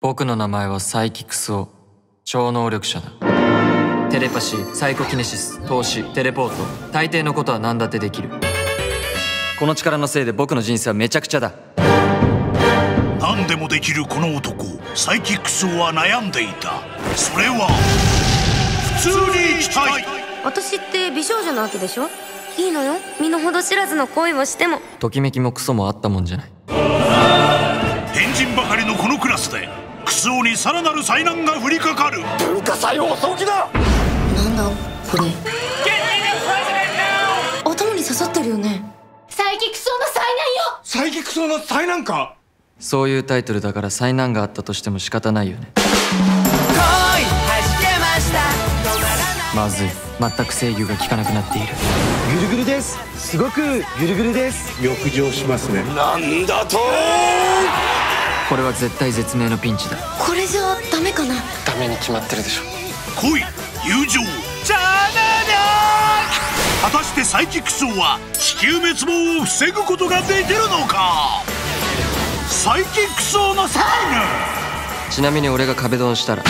僕の名前はサイキクスオ、超能力者だ。テレパシー、サイコキネシス、透視、テレポート、大抵のことは何だってできる。この力のせいで僕の人生はめちゃくちゃだ。何でもできるこの男、サイキクスオは悩んでいた。それは普通に生きたい。私って美少女なわけでしょ。いいのよ、身の程知らずの恋をしても。ときめきもクソもあったもんじゃない。変人ばかりのこのクラスでクスオにさらなる災難が降りかかる。文化祭を遅きだ。なんだこれ、頭に刺さってるよね。サイキクスオの災難よ。サイキクスオの災難か。そういうタイトルだから災難があったとしても仕方ないよね。恋弾けました。まずい、全く制御が効かなくなっている。ぐるぐるです。すごくぐるぐるです。浴場しますね。なんだと。これは絶体絶命のピンチだ。これじゃダメかな。ダメに決まってるでしょ。恋、友情、じゃあなー。果たしてサイキクスオは地球滅亡を防ぐことができるのか。サイキクスオのサイナー。ちなみに俺が壁ドンしたら